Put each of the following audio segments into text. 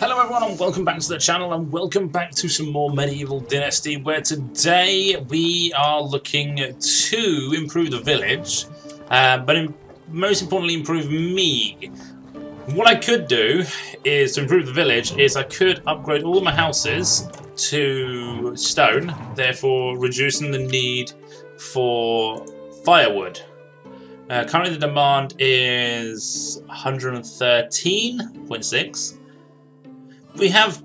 Hello everyone and welcome back to the channel and welcome back to some more Medieval Dynasty, where today we are looking to improve the village, but most importantly improve me. What I could do is to improve the village is I could upgrade all of my houses to stone, therefore reducing the need for firewood. Currently the demand is 113.6. We have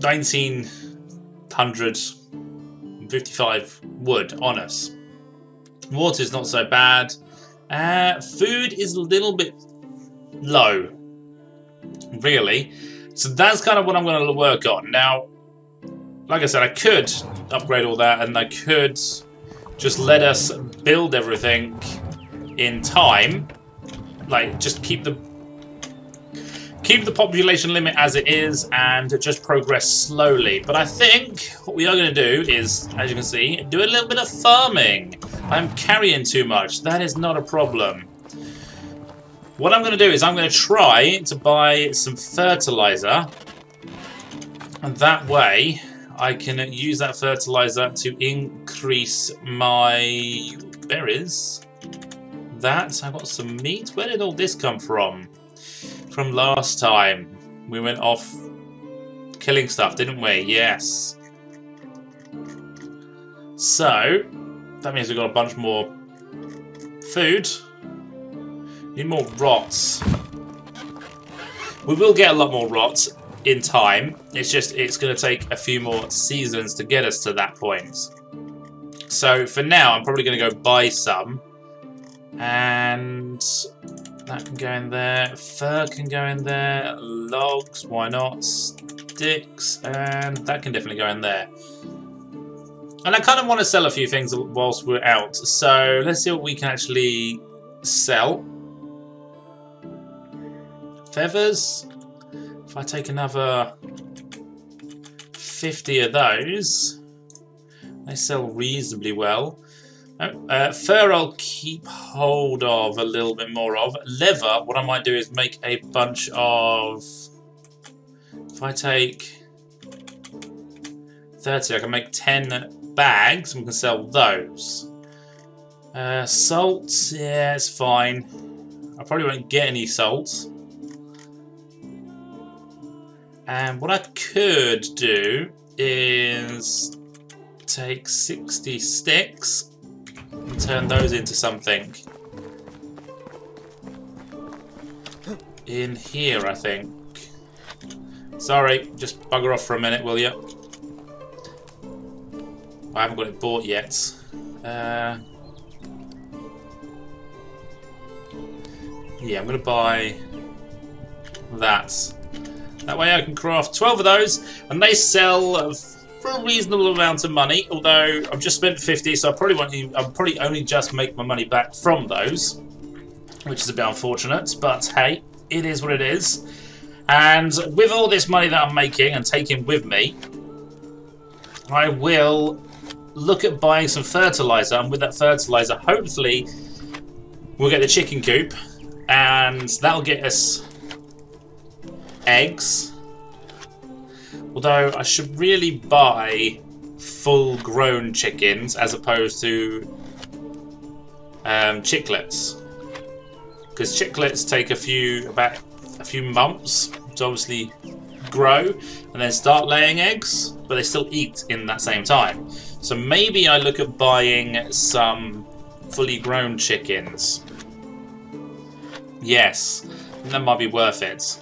1955 wood on us. Water is not so bad. Food is a little bit low, really. So that's kind of what I'm going to work on. Now, like I said, I could upgrade all that and I could just let us build everything in time. Like, just keep the population limit as it is and just progress slowly. But I think what we are going to do is, as you can see, do a little bit of farming. I'm carrying too much. That is not a problem. What I'm going to do is I'm going to try to buy some fertilizer. And that way I can use that fertilizer to increase my berries. That, I got some meat. Where did all this come from? From last time we went off killing stuff, didn't we? Yes. So that means we've got a bunch more food. Need more rots. We will get a lot more rots in time. It's just it's going to take a few more seasons to get us to that point. So for now I'm probably going to go buy some, and that can go in there, fur can go in there, logs, why not, sticks, and that can definitely go in there. And I kind of want to sell a few things whilst we're out, so let's see what we can actually sell. Feathers, if I take another 50 of those, they sell reasonably well. Fur I'll keep hold of a little bit more of. Leather, what I might do is make a bunch of... If I take 30, I can make 10 bags and we can sell those. Salt, yeah, it's fine. I probably won't get any salt. And what I could do is take 60 sticks and turn those into something. In here, I think. Sorry, just bugger off for a minute, will you? I haven't got it bought yet. Yeah, I'm going to buy that. That way I can craft 12 of those, and they sell for a reasonable amount of money, although I've just spent 50, so I probably won't even, I'll probably only just make my money back from those, which is a bit unfortunate, but hey, it is what it is. And with all this money that I'm making and taking with me, I will look at buying some fertilizer, and with that fertilizer, hopefully, we'll get the chicken coop, and that'll get us eggs. Although I should really buy full-grown chickens as opposed to chicklets, because chicklets take about a few months to obviously grow and then start laying eggs, but they still eat in that same time. So maybe I look at buying some fully-grown chickens. Yes, that might be worth it.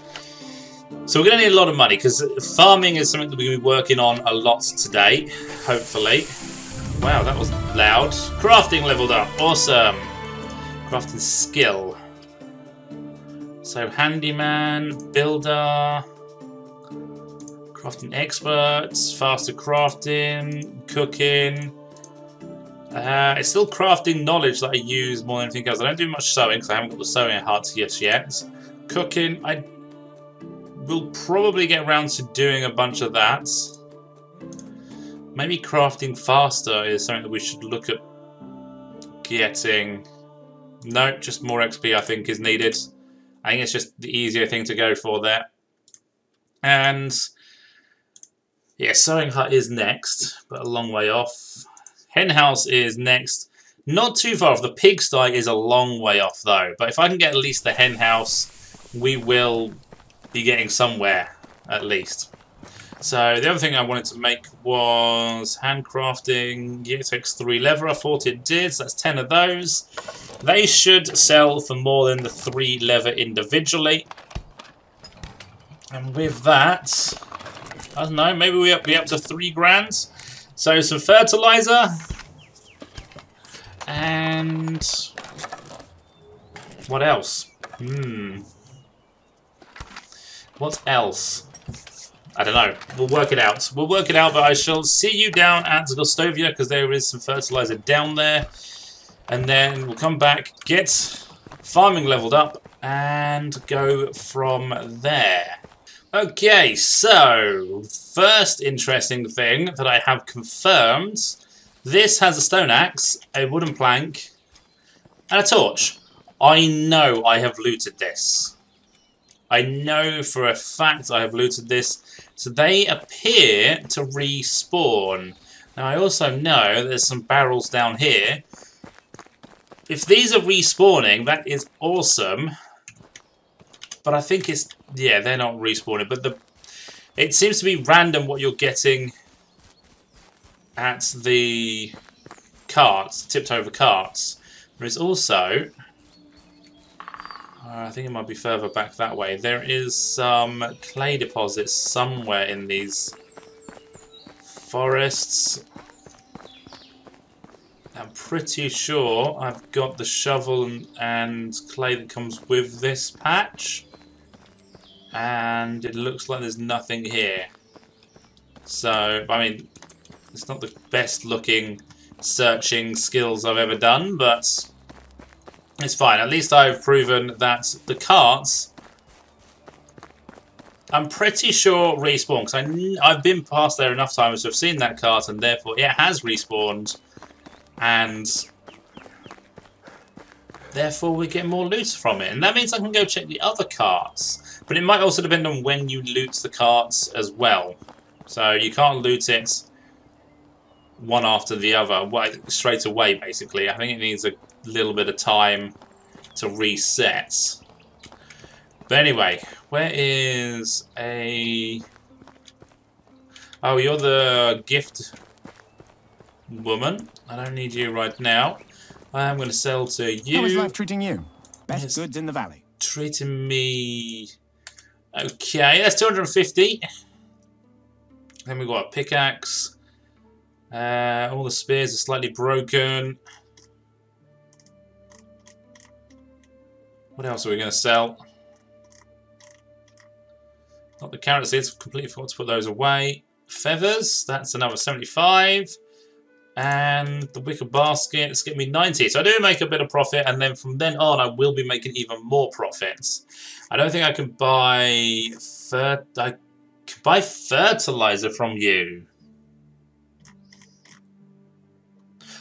So we're going to need a lot of money, because farming is something that we're going to be working on a lot today, hopefully. Wow, that was loud. Crafting leveled up. Awesome. Crafting skill. So handyman, builder, crafting experts, faster crafting, cooking. It's still crafting knowledge that I use more than anything else. I don't do much sewing, because I haven't got the sewing hearts yet. Cooking, we'll probably get around to doing a bunch of that. Maybe crafting faster is something that we should look at getting. No, just more XP I think is needed. I think it's just the easier thing to go for there. And yeah, sewing hut is next, but a long way off. Hen house is next, not too far off. The pigsty is a long way off though, but if I can get at least the hen house, we will be getting somewhere at least. So the other thing I wanted to make was handcrafting. Yeah, it takes 3 leather. I thought it did, so that's 10 of those. They should sell for more than the 3 leather individually. And with that, I don't know, maybe we'll be up to 3 grand. So some fertilizer. And what else? What else? I don't know. We'll work it out. We'll work it out, but I shall see you down at Gostovia because there is some fertilizer down there. And then we'll come back, get farming leveled up, and go from there. Okay, so first interesting thing that I have confirmed. This has a stone axe, a wooden plank, and a torch. I know I have looted this. I know for a fact I have looted this. So they appear to respawn. Now I also know there's some barrels down here. If these are respawning, that is awesome. But I think it's... yeah, they're not respawning. But it seems to be random what you're getting at the carts, tipped over carts. There is also... I think it might be further back that way. There is some clay deposits somewhere in these forests. I'm pretty sure I've got the shovel and clay that comes with this patch. And it looks like there's nothing here. So, I mean, it's not the best looking searching skills I've ever done, but... it's fine. At least I've proven that the carts, I'm pretty sure, respawn. Because I've been past there enough times to have seen that cart, and therefore it has respawned. And therefore we get more loot from it. And that means I can go check the other carts. But it might also depend on when you loot the carts as well. So you can't loot it one after the other, straight away, basically. I think it needs a little bit of time to reset. But anyway, where is a... oh, you're the gift woman. I don't need you right now. I am going to sell to you. How is life treating you? Best it's goods in the valley. Treating me... okay, that's 250. Then we've got a pickaxe. All the spears are slightly broken. What else are we going to sell? Not the carrot seeds, completely forgot to put those away. Feathers, that's another 75. And the wicker baskets get me 90. So I do make a bit of profit, and then from then on I will be making even more profits. I don't think I can buy... I can buy fertilizer from you.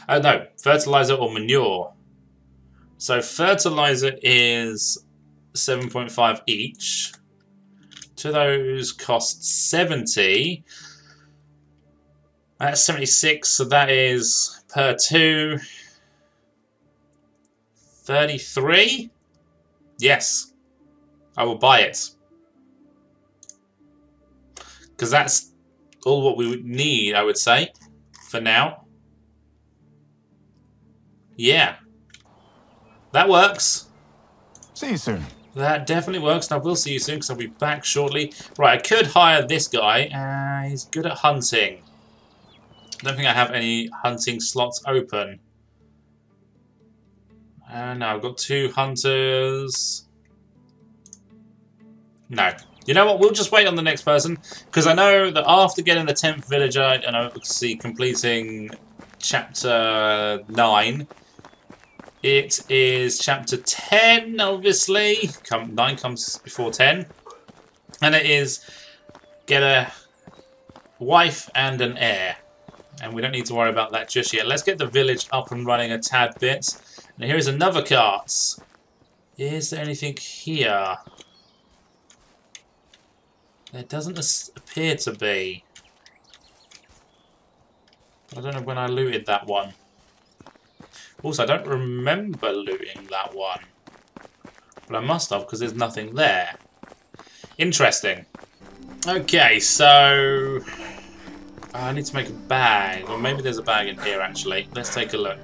Oh no, fertilizer or manure. So fertilizer is 7.5 each. Two of those cost 70. That's 76, so that is per 2. 33? Yes. I will buy it. Because that's all what we would need, I would say, for now. Yeah. That works. See you soon. That definitely works, and I will see you soon because I'll be back shortly. Right, I could hire this guy. He's good at hunting. I don't think I have any hunting slots open. No, I've got 2 hunters. No. You know what? We'll just wait on the next person because I know that after getting the 10th villager and obviously completing chapter 9... it is chapter 10, obviously. 9 comes before 10. And it is get a wife and an heir. And we don't need to worry about that just yet. Let's get the village up and running a tad bit. And here is another cart. Is there anything here? There doesn't appear to be. I don't know when I looted that one. Also, I don't remember looting that one. But I must have, because there's nothing there. Interesting. Okay, so... I need to make a bag. Or maybe there's a bag in here, actually. Let's take a look.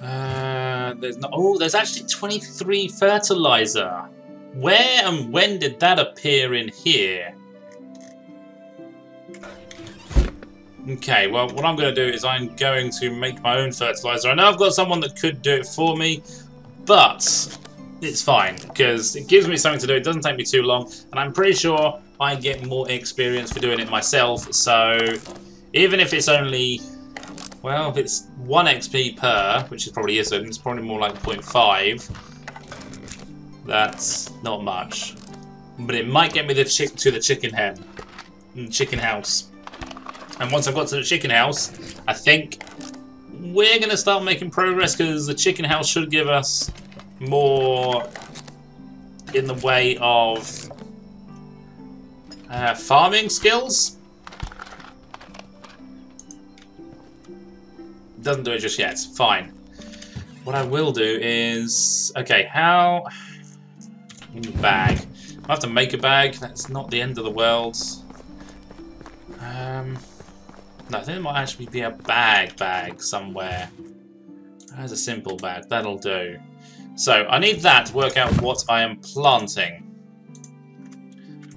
There's not... Oh, there's actually 23 fertilizer. Where and when did that appear in here? Okay, well, what I'm going to do is I'm going to make my own fertilizer. I know I've got someone that could do it for me, but it's fine, because it gives me something to do. It doesn't take me too long, and I'm pretty sure I get more experience for doing it myself. So even if it's only, well, if it's 1 XP per, which it probably isn't, it's probably more like 0.5. That's not much. But it might get me to the chicken hen, chicken house. And once I've got to the chicken house, I think we're going to start making progress, because the chicken house should give us more in the way of farming skills. Doesn't do it just yet. Fine. What I will do is... Okay, how... Bag. I have to make a bag. That's not the end of the world. No, I think it might actually be a bag somewhere. There's a simple bag. That'll do. So, I need that to work out what I am planting.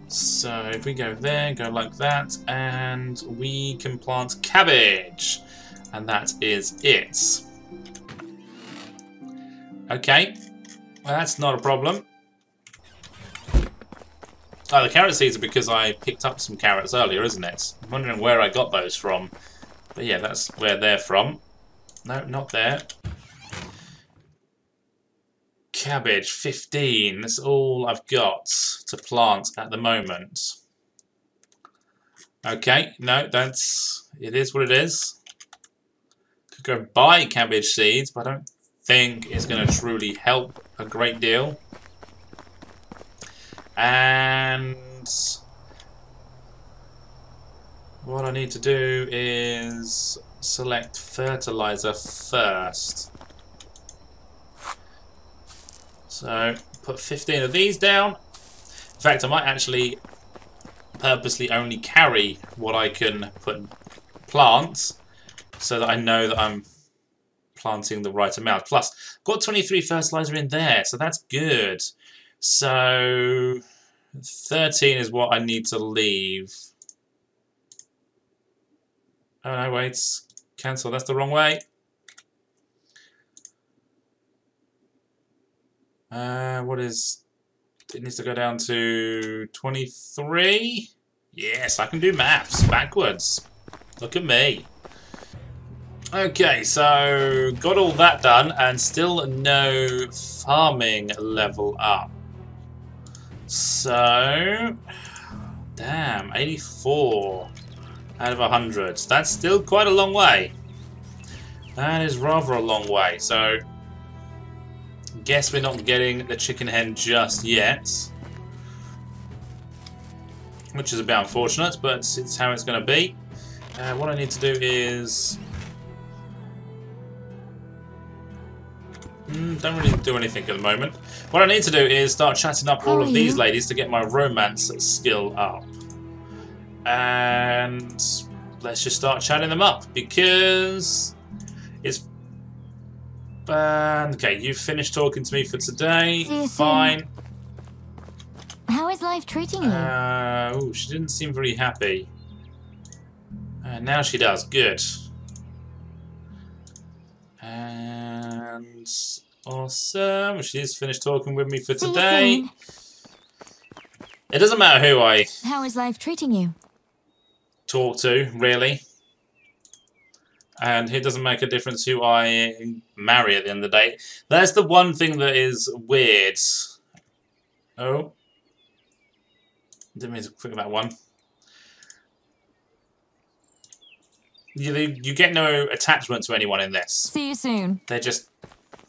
So, if we go there, go like that, and we can plant cabbage. And that is it. Okay. Well, that's not a problem. Oh, the carrot seeds are because I picked up some carrots earlier, isn't it? I'm wondering where I got those from. But yeah, that's where they're from. No, not there. Cabbage, 15. That's all I've got to plant at the moment. Okay, no, that's... It is what it is. Could go buy cabbage seeds, but I don't think it's going to truly help a great deal. And what I need to do is select fertilizer first. So put 15 of these down. In fact, I might actually purposely only carry what I can plant so that I know that I'm planting the right amount. Plus, I've got 23 fertilizer in there, so that's good. So 13 is what I need to leave. Oh no, wait. Cancel, that's the wrong way. What is... It needs to go down to 23? Yes, I can do maths backwards. Look at me. Okay, so got all that done and still no farming level up. So, damn, 84 out of 100. That's still quite a long way. That is rather a long way. So, guess we're not getting the chicken hen just yet. Which is a bit unfortunate, but it's how it's going to be. What I need to do is... don't really do anything at the moment. What I need to do is start chatting up all of these ladies to get my romance skill up. And let's just start chatting them up, because it's... okay, you've finished talking to me for today. Fine. How is life treating you? Oh, she didn't seem very happy. Now she does. Good. And awesome. She's finished talking with me for today. It doesn't matter who I... How is life treating you? Talk to, really. And it doesn't make a difference who I marry at the end of the day. That's the one thing that is weird. Oh. Didn't mean to click that one. You get no attachment to anyone in this. See you soon. They're just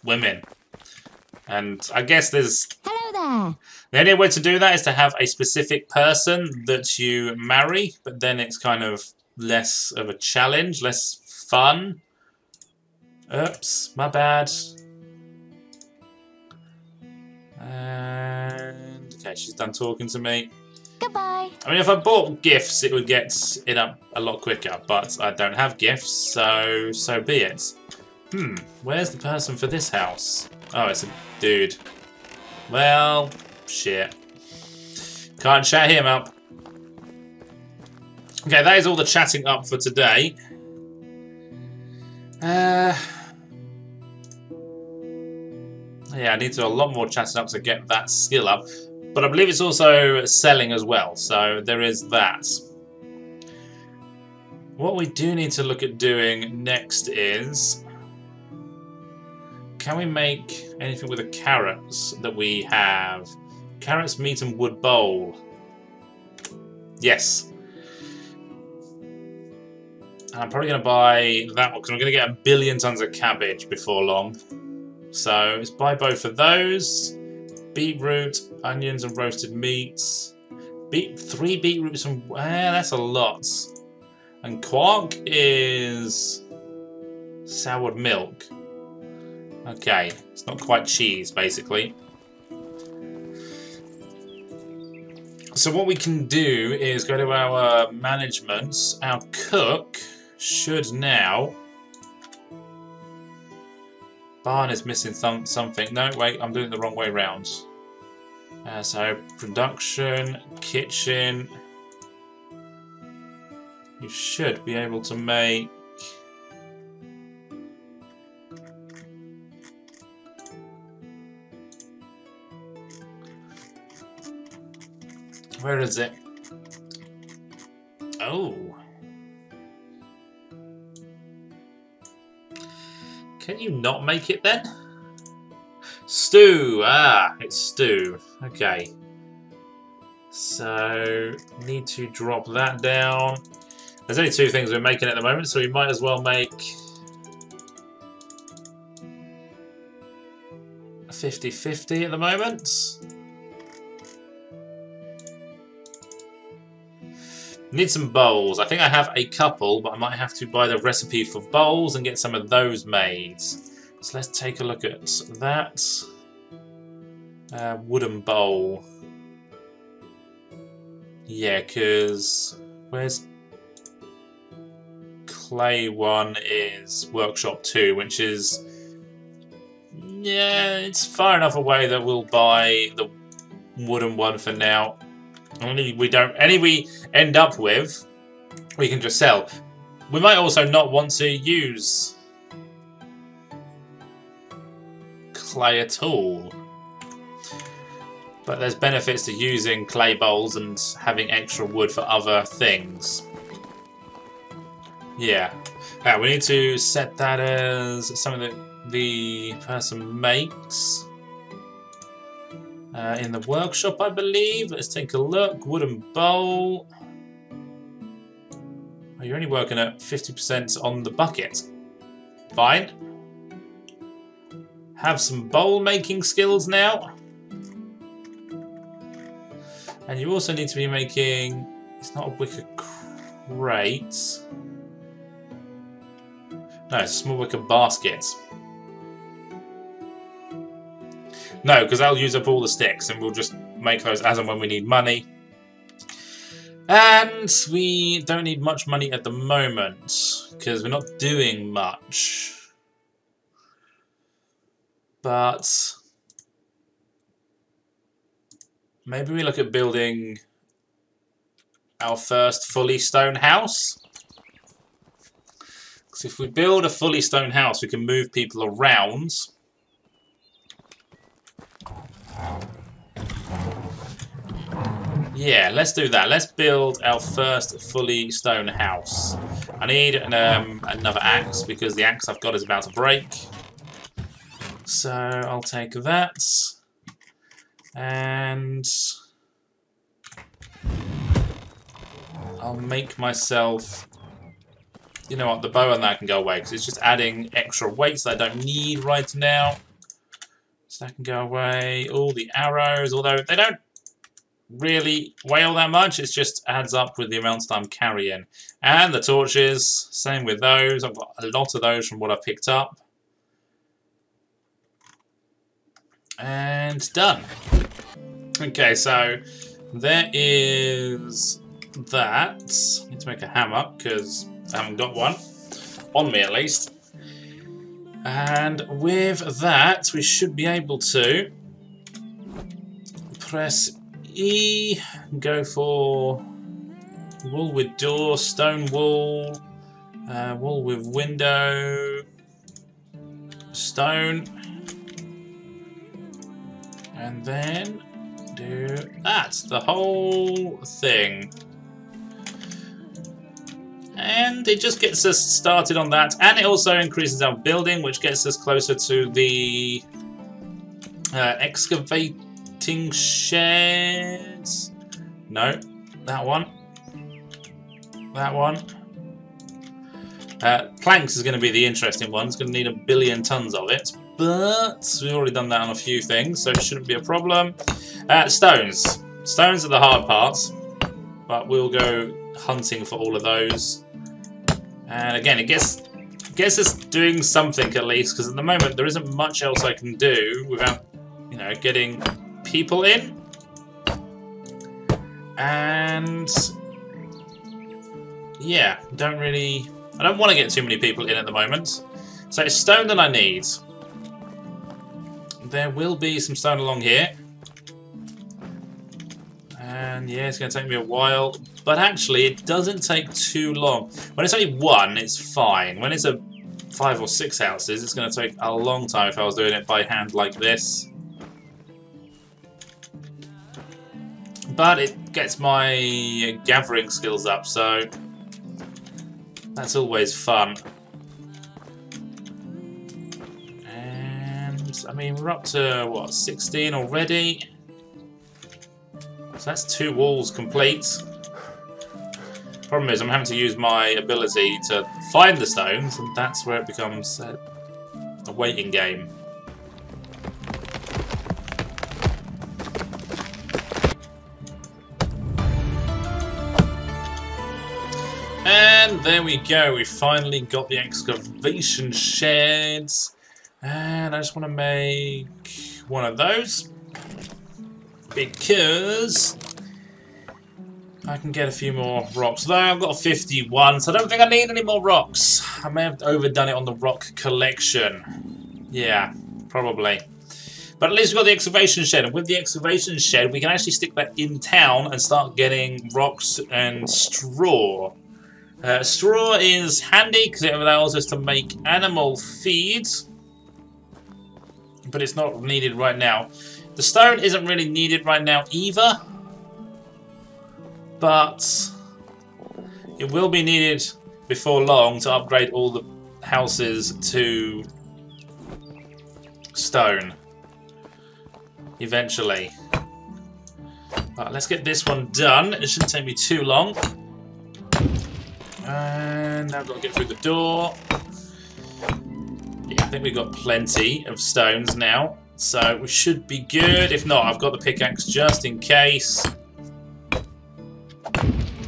women. And I guess there's there. The only way to do that is to have a specific person that you marry, but then it's kind of less of a challenge, less fun. Oops, my bad. And okay, she's done talking to me. Goodbye. I mean, if I bought gifts, it would get it up a lot quicker, but I don't have gifts, so be it. Hmm, where's the person for this house? Oh, it's a dude. Well, shit. Can't chat him up. Okay, that is all the chatting up for today. Yeah, I need to do a lot more chatting up to get that skill up. But I believe it's also selling as well, so there is that. What we do need to look at doing next is... can we make anything with the carrots that we have? Carrots, meat and wood bowl. Yes. And I'm probably going to buy that one because I'm going to get 1 billion tons of cabbage before long. So let's buy both of those. Beetroot, onions and roasted meats. Three beetroots and... that's a lot. And quark is... soured milk. Okay, it's not quite cheese, basically. So what we can do is go to our management. Our cook should now... barn is missing something. No, wait, I'm doing it the wrong way round. So, production, kitchen... you should be able to make... where is it? Oh. Can you not make it then? Stew. Ah, it's stew. Okay. So, need to drop that down. There's only 2 things we're making at the moment, so we might as well make... 50-50 at the moment. Need some bowls. I think I have a couple, but I might have to buy the recipe for bowls and get some of those made. So let's take a look at that. Wooden bowl. Yeah, because... where's... clay one is workshop 2, which is... yeah, it's far enough away that we'll buy the wooden one for now. Any we end up with, we can just sell. We might also not want to use clay at all. But there's benefits to using clay bowls and having extra wood for other things. Yeah. Right, we need to set that as something that the person makes. In the workshop, I believe. Let's take a look. Wooden bowl. Oh, you're only working at 50% on the bucket. Fine. Have some bowl making skills now. And you also need to be making... it's not a wicker crate. No, it's a small wicker basket. No, because that'll use up all the sticks, and we'll just make those as and when we need money. And we don't need much money at the moment, because we're not doing much. But... maybe we look at building our first fully stone house. Because if we build a fully stone house, we can move people around. Yeah, let's do that. Let's build our first fully stone house. I need another axe because the axe I've got is about to break. So I'll take that. And I'll make myself... you know what, the bow and that can go away because it's just adding extra weights that I don't need right now. So that can go away. All the arrows, although they don't really weigh all that much, it just adds up with the amounts that I'm carrying. And the torches, same with those. I've got a lot of those from what I've picked up. And done. Okay, so there is that. I need to make a hammer because I haven't got one on me, at least. And with that, we should be able to press E, go for wool with door, stone wool, wool with window, stone, and then do that, the whole thing. And it just gets us started on that, and it also increases our building, which gets us closer to the excavating sheds. No, that one. That one. Planks is going to be the interesting one. It's going to need 1 billion tons of it, but we've already done that on a few things, so it shouldn't be a problem. Stones. Stones are the hard parts, but we'll go hunting for all of those. And again, it gets us doing something at least, because at the moment there isn't much else I can do without, you know, getting people in. And yeah, I don't want to get too many people in at the moment. So it's stone that I need. There will be some stone along here. And yeah, it's going to take me a while, but actually it doesn't take too long. When it's only one, it's fine. When it's a 5 or 6 houses, it's going to take a long time if I was doing it by hand like this. But it gets my gathering skills up, so that's always fun. And, I mean, we're up to, what, 16 already? So that's 2 walls complete. Problem is, I'm having to use my ability to find the stones, and that's where it becomes a waiting game. And there we go, we finally got the excavation sheds. And I just want to make one of those, because I can get a few more rocks. Though I've got 51, so I don't think I need any more rocks. I may have overdone it on the rock collection. Yeah, probably. But at least we've got the excavation shed, and with the excavation shed we can actually stick that in town and start getting rocks and straw. Straw is handy because it allows us to make animal feed, but it's not needed right now. The stone isn't really needed right now either, but it will be needed before long to upgrade all the houses to stone eventually. Right, let's get this one done. It shouldn't take me too long. And now I've got to get through the door. Yeah, I think we've got plenty of stones now, so we should be good. If not, I've got the pickaxe just in case.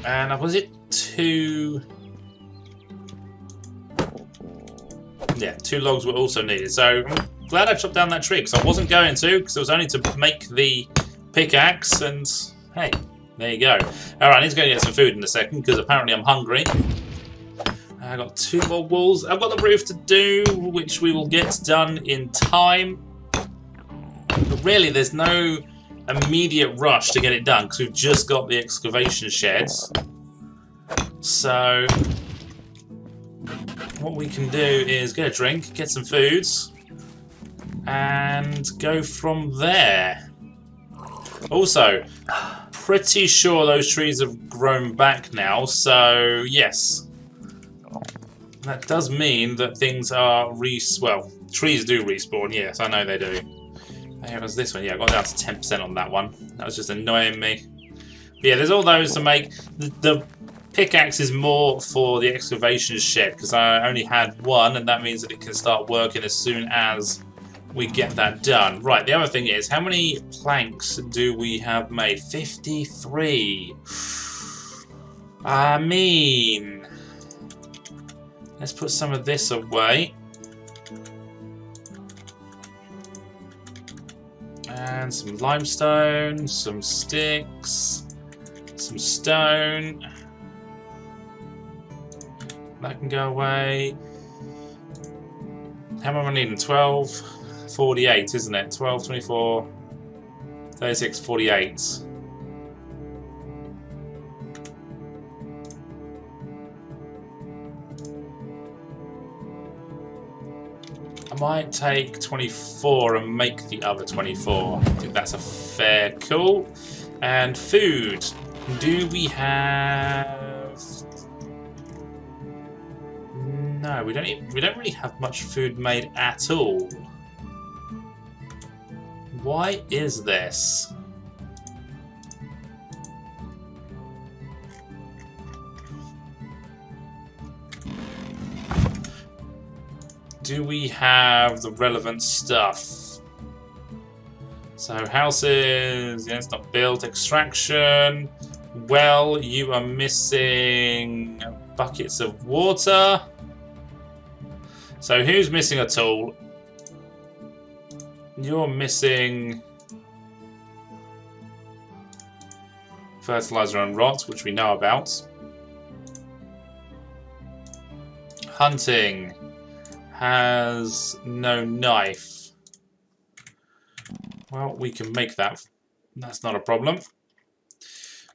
And was it 2? Yeah, 2 logs were also needed. So I'm glad I chopped down that tree, because I wasn't going to, because it was only to make the pickaxe. And hey, there you go. All right, I need to go get some food in a second, because apparently I'm hungry. I got 2 more walls. I've got the roof to do, which we will get done in time. But really, there's no immediate rush to get it done because we've just got the excavation sheds. So what we can do is get a drink, get some foods, and go from there. Also, pretty sure those trees have grown back now, so yes, that does mean that things are well, trees do respawn. Yes, I know they do. Here was this one. Yeah, I got down to 10% on that one. That was just annoying me. But yeah, there's all those to make. The pickaxe is more for the excavation shed, because I only had 1, and that means that it can start working as soon as we get that done. Right, the other thing is, how many planks do we have made? 53. I mean, let's put some of this away. And some limestone, some sticks, some stone. That can go away. How many am I needing? 12, 48, isn't it? 12, 24, 36, 48. I might take 24 and make the other 24. I think that's a fair call. And food. Do we have... No, we don't really have much food made at all. Why is this? Do we have the relevant stuff? So houses, yeah, it's not built. Extraction. Well, you are missing buckets of water. So who's missing a tool? You're missing fertilizer and rot, which we know about. Hunting has no knife. Well, we can make that. That's not a problem.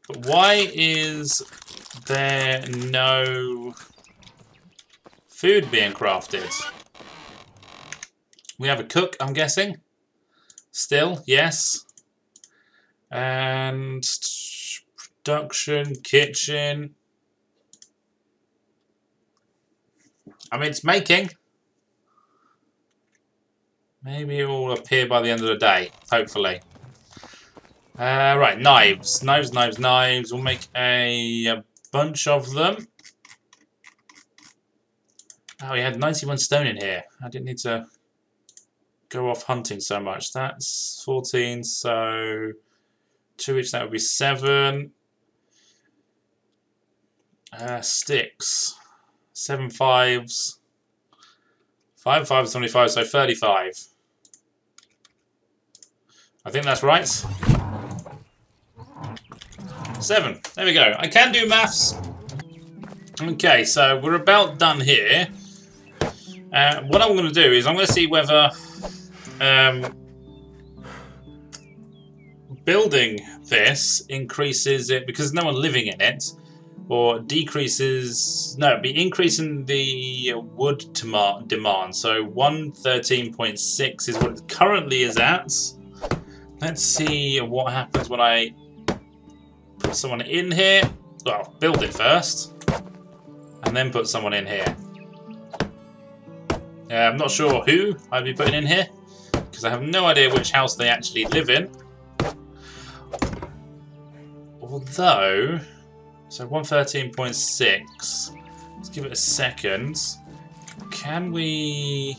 But why is there no food being crafted? We have a cook, I'm guessing. Still, yes. And production, kitchen. I mean, it's making. Maybe it will appear by the end of the day, hopefully. Right, knives. Knives, knives, knives. We'll make a bunch of them. Oh, we had 91 stone in here. I didn't need to go off hunting so much. That's 14, so 2 each, that would be 7. Sticks. 7 fives. 5 fives, 25, so 35. I think that's right. 7. There we go. I can do maths. Okay, so we're about done here. What I'm going to do is I'm going to see whether building this increases it, because there's no one living in it, or decreases... No, it'd be increasing the wood demand. So 113.6 is what it currently is at. Let's see what happens when I put someone in here. Well, build it first, and then put someone in here. I'm not sure who I'd be putting in here, because I have no idea which house they actually live in. Although, so 113.6, let's give it a second. Can we...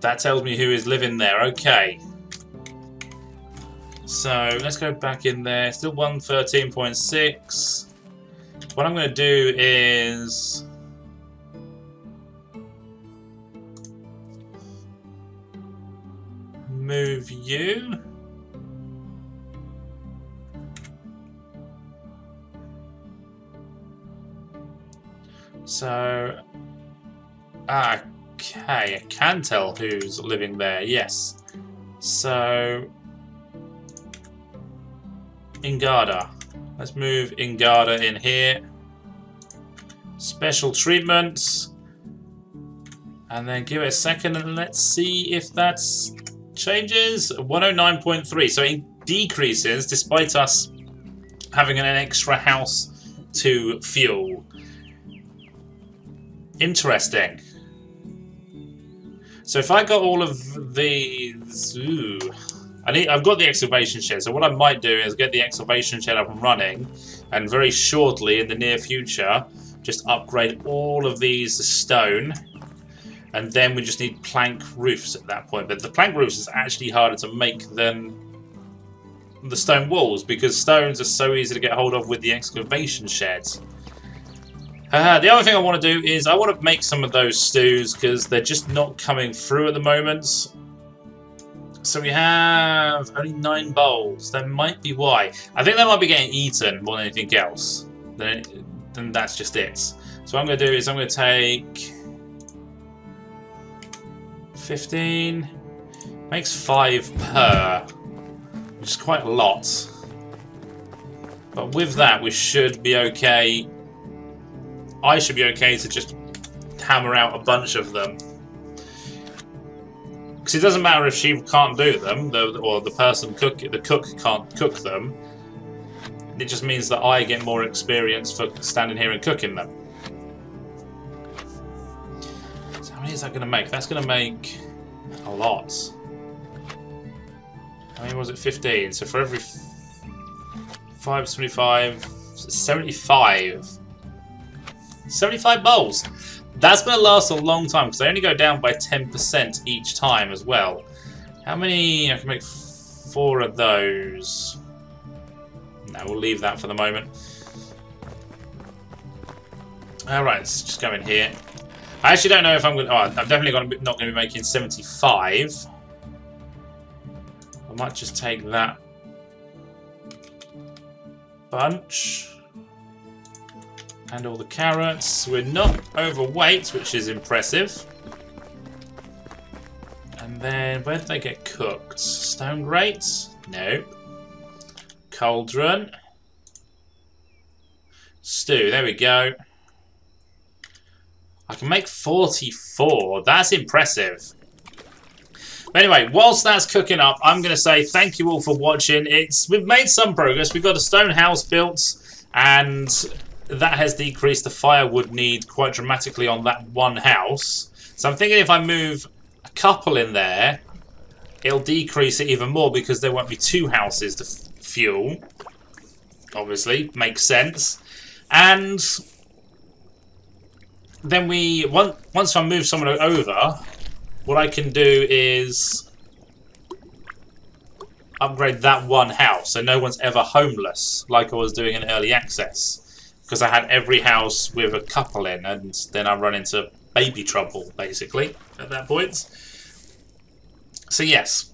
That tells me who is living there, okay. So let's go back in there, still 113.6. What I'm going to do is... move you. So... okay, I can tell who's living there, yes. So... Ingarda. Let's move Ingarda in here. Special treatments. And then give it a second and let's see if that's... changes. 109.3, so it decreases despite us having an extra house to fuel. Interesting. So if I got all of these, ooh, I've got the excavation shed. So what I might do is get the excavation shed up and running, and very shortly in the near future, just upgrade all of these to stone. and then we just need plank roofs at that point. But the plank roofs is actually harder to make than the stone walls, because stones are so easy to get hold of with the excavation sheds. The other thing I want to do is I want to make some of those stews, because they're just not coming through at the moment. So we have only 9 bowls. That might be why. I think they might be getting eaten more than anything else. Then that's just it. So what I'm going to do is I'm going to take 15. Makes 5 per, which is quite a lot. But with that, we should be okay. I should be okay to just hammer out a bunch of them. Because it doesn't matter if she can't do them, or the cook can't cook them. It just means that I get more experience for standing here and cooking them. So how many is that going to make? That's going to make a lot. How many was it? 15. So for every 5, 75, 75. 75 bowls. That's going to last a long time, because they only go down by 10% each time as well. How many? I can make 4 of those. No, we'll leave that for the moment. Alright, let's just go in here. I actually don't know if I'm going to... Oh, I'm definitely not going to be making 75. I might just take that bunch. And all the carrots. We're not overweight, which is impressive. And then, where did they get cooked? Stone grates? Nope. Cauldron. Stew, there we go. I can make 44. That's impressive. But anyway, whilst that's cooking up, I'm going to say thank you all for watching. We've made some progress. We've got a stone house built, and that has decreased the firewood need quite dramatically on that one house. So I'm thinking if I move a couple in there, it'll decrease it even more, because there won't be 2 houses to fuel. Obviously, makes sense. And then once I move someone over, what I can do is upgrade that one house, so no one's ever homeless, like I was doing in early access. Because I had every house with a couple in, and then I run into baby trouble, basically, at that point. So yes,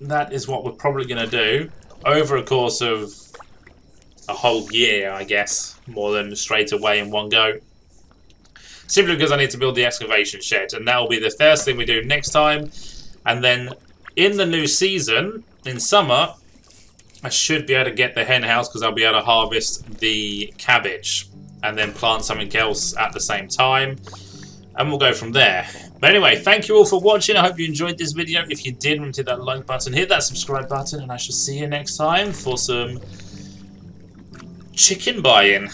that is what we're probably going to do over a course of a whole year, I guess, more than straight away in one go. Simply because I need to build the excavation shed, and that will be the first thing we do next time. And then in the new season, in summer, I should be able to get the hen house, because I'll be able to harvest the cabbage and then plant something else at the same time, and we'll go from there. But anyway, thank you all for watching. I hope you enjoyed this video. If you did, remember to hit that like button, hit that subscribe button, and I shall see you next time for some chicken buy-in.